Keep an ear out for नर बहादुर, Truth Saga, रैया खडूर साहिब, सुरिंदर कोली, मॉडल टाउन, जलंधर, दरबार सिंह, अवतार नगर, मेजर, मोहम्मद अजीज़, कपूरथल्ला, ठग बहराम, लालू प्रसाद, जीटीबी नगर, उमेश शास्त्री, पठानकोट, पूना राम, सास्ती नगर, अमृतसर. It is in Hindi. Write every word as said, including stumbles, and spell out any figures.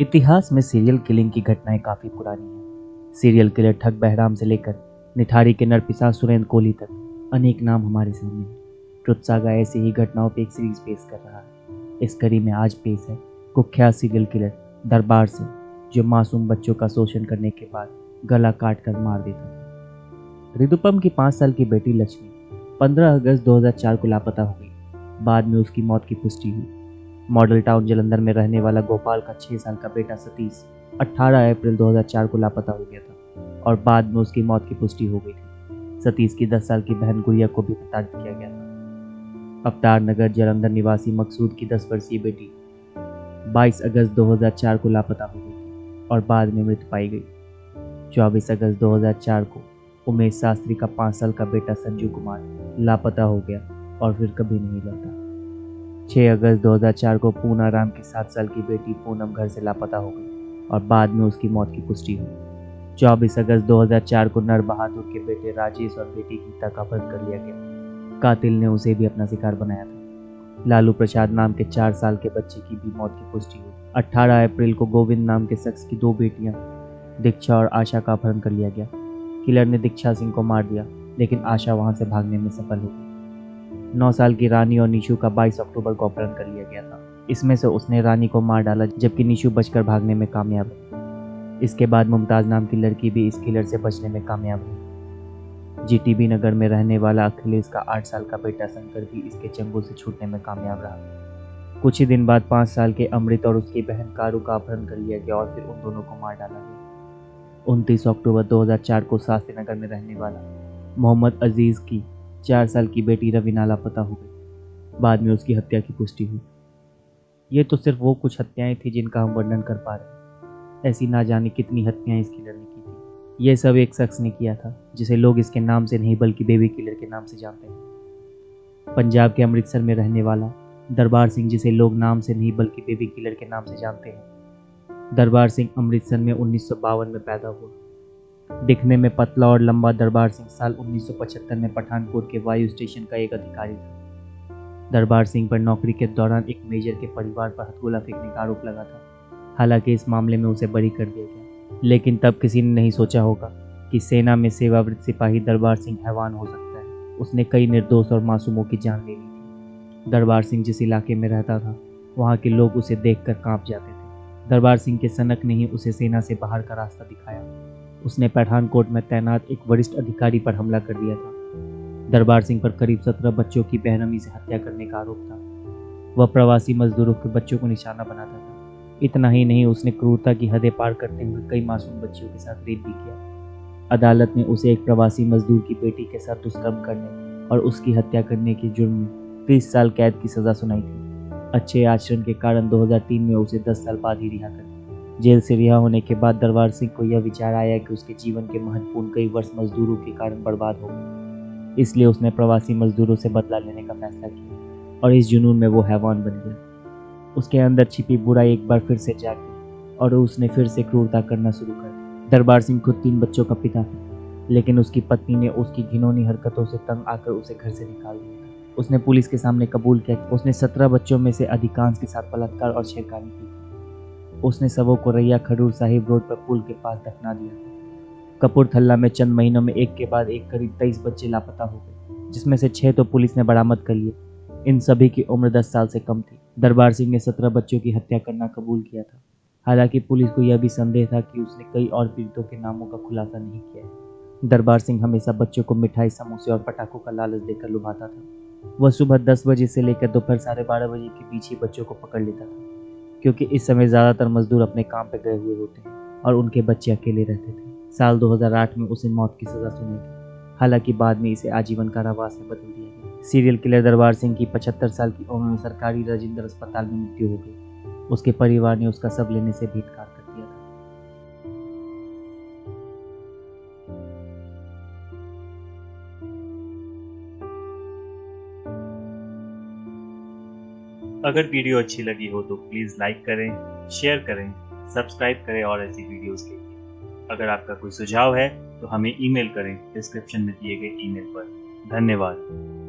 इतिहास में सीरियल किलिंग की घटनाएं काफ़ी पुरानी हैं। सीरियल किलर ठग बहराम से लेकर निठारी के नरपिशाच सुरिंदर कोली तक अनेक नाम हमारे सामने हैं। ट्रुथ सागा ऐसी ही घटनाओं पर एक सीरीज पेश कर रहा है। इस कड़ी में आज पेश है कुख्यात सीरियल किलर दरबार सिंह, जो मासूम बच्चों का शोषण करने के बाद गला काट कर मार देता है। रिदुपम की पाँच साल की बेटी लक्ष्मी पंद्रह अगस्त दो हज़ार चार को लापता हो गई। बाद में उसकी मौत की पुष्टि हुई। मॉडल टाउन जलंधर में रहने वाला गोपाल का छः साल का बेटा सतीश अठारह अप्रैल दो हज़ार चार को लापता हो गया था और बाद में उसकी मौत की पुष्टि हो गई थी। सतीश की दस साल की बहन गुड़िया को भी प्रताड़ित किया गया था। अवतार नगर जलंधर निवासी मकसूद की दस वर्षीय बेटी बाईस अगस्त दो हज़ार चार को लापता हो गई थी और बाद में मृत पाई गई। चौबीस अगस्त दो हज़ार चार को उमेश शास्त्री का पाँच साल का बेटा संजू कुमार लापता हो गया और फिर कभी नहीं लौटा। छह अगस्त दो हज़ार चार को पूना राम की सात साल की बेटी पूनम घर से लापता हो गई और बाद में उसकी मौत की पुष्टि हुई। चौबीस अगस्त दो हज़ार चार को नर बहादुर के बेटे राजेश और बेटी गीता का अपहरण कर लिया गया। कातिल ने उसे भी अपना शिकार बनाया था। लालू प्रसाद नाम के चार साल के बच्चे की भी मौत की पुष्टि हुई। अठारह अप्रैल को गोविंद नाम के शख्स की दो बेटियां दीक्षा और आशा का अपहरण कर लिया गया। किलर ने दीक्षा सिंह को मार दिया, लेकिन आशा वहां से भागने में सफल हो गई। नौ साल की रानी और निशु का बाईस अक्टूबर को अपहरण कर लिया गया था। इसमें से उसने रानी को मार डाला, जबकि निशु बचकर भागने में कामयाब हुई। इसके बाद मुमताज़ नाम की लड़की भी इस किलर से बचने में कामयाब हुई। जीटीबी नगर में रहने वाला अखिलेश का आठ साल का बेटा शंकर भी इसके चंगुल से छूटने में कामयाब रहा। कुछ ही दिन बाद पाँच साल के अमृत और उसकी बहन कारू का अपहरण कर लिया गया और फिर उन दोनों को मार डाला गया। उनतीस अक्टूबर दो हज़ार चार को सास्ती नगर में रहने वाला मोहम्मद अजीज़ की चार साल की बेटी रवीना लापता हो गई। बाद में उसकी हत्या की पुष्टि हुई। ये तो सिर्फ वो कुछ हत्याएं थी जिनका हम वर्णन कर पा रहे। ऐसी ना जाने कितनी हत्याएं इस किलर ने की थी। ये सब एक शख्स ने किया था, जिसे लोग इसके नाम से नहीं बल्कि बेबी किलर के नाम से जानते हैं। पंजाब के अमृतसर में रहने वाला दरबार सिंह, जिसे लोग नाम से नहीं बल्कि बेबी किलर के नाम से जानते हैं। दरबार सिंह अमृतसर में उन्नीस सौ बावन में पैदा हुआ। दिखने में पतला और लंबा दरबार सिंह साल उन्नीस सौ पचहत्तर में पठानकोट के वायु स्टेशन का एक अधिकारी था। दरबार सिंह पर नौकरी के दौरान एक मेजर के परिवार पर हथगोला फेंकने का आरोप लगा था। हालांकि इस मामले में उसे बरी कर दिया गया, लेकिन तब किसी ने नहीं सोचा होगा कि सेना में सेवावृत्त सिपाही दरबार सिंह हैवान हो सकता है। उसने कई निर्दोष और मासूमों की जान ले ली थी। दरबार सिंह जिस इलाके में रहता था, वहाँ के लोग उसे देख कर काँप जाते थे। दरबार सिंह के सनक ने ही उसे सेना से बाहर का रास्ता दिखाया। उसने पठानकोट में तैनात एक वरिष्ठ अधिकारी पर हमला कर दिया था। दरबार सिंह पर करीब सत्रह बच्चों की बेरहमी से हत्या करने का आरोप था। वह प्रवासी मजदूरों के बच्चों को निशाना बनाता था। इतना ही नहीं, उसने क्रूरता की हदें पार करते हुए कई मासूम बच्चियों के साथ रेप भी किया। अदालत ने उसे एक प्रवासी मजदूर की बेटी के साथ दुष्कर्म करने और उसकी हत्या करने के जुर्म में तीस साल कैद की सजा सुनाई थी। अच्छे आचरण के कारण दो हज़ार तीन में उसे दस साल बाद ही रिहा कर दिया। जेल से रिहा होने के बाद दरबार सिंह को यह विचार आया कि उसके जीवन के महत्वपूर्ण कई वर्ष मजदूरों के कारण बर्बाद हो गए। इसलिए उसने प्रवासी मजदूरों से बदला लेने का फैसला किया और इस जुनून में वो हैवान बन गया। उसके अंदर छिपी बुराई एक बार फिर से जागी और उसने फिर से क्रूरता करना शुरू कर दिया। दरबार सिंह खुद तीन बच्चों का पिता था, लेकिन उसकी पत्नी ने उसकी घिनौनी हरकतों से तंग आकर उसे घर से निकाल दिया। उसने पुलिस के सामने कबूल किया कि उसने सत्रह बच्चों में से अधिकांश के साथ बलात्कार और छेड़खानी की। उसने सबों को रैया खडूर साहिब रोड पर पुल के पास दफना दिया। कपूरथल्ला में चंद महीनों में एक के बाद एक करीब तेईस बच्चे लापता हो गए, जिसमें से छः तो पुलिस ने बरामद कर लिए। इन सभी की उम्र दस साल से कम थी। दरबार सिंह ने सत्रह बच्चों की हत्या करना कबूल किया था। हालांकि पुलिस को यह भी संदेह था कि उसने कई और पीड़ितों के नामों का खुलासा नहीं किया है। दरबार सिंह हमेशा बच्चों को मिठाई, समोसे और पटाखों का लालच देकर लुभाता था। वह सुबह दस बजे से लेकर दोपहर साढ़े बारह बजे के बीच ही बच्चों को पकड़ लेता था, क्योंकि इस समय ज़्यादातर मजदूर अपने काम पर गए हुए होते हैं और उनके बच्चे अकेले रहते थे। साल दो हज़ार आठ में उसे मौत की सज़ा सुनी थी। हालांकि बाद में इसे आजीवन कारावास में बदल दिया गया। सीरियल किलर दरबार सिंह की पचहत्तर साल की उम्र में सरकारी राजेंद्र अस्पताल में मृत्यु हो गई। उसके परिवार ने उसका शव लेने से भी इनकार कर दिया। अगर वीडियो अच्छी लगी हो तो प्लीज़ लाइक करें, शेयर करें, सब्सक्राइब करें और ऐसी वीडियोस के लिए। अगर आपका कोई सुझाव है तो हमें ईमेल करें डिस्क्रिप्शन में दिए गए ईमेल पर। धन्यवाद।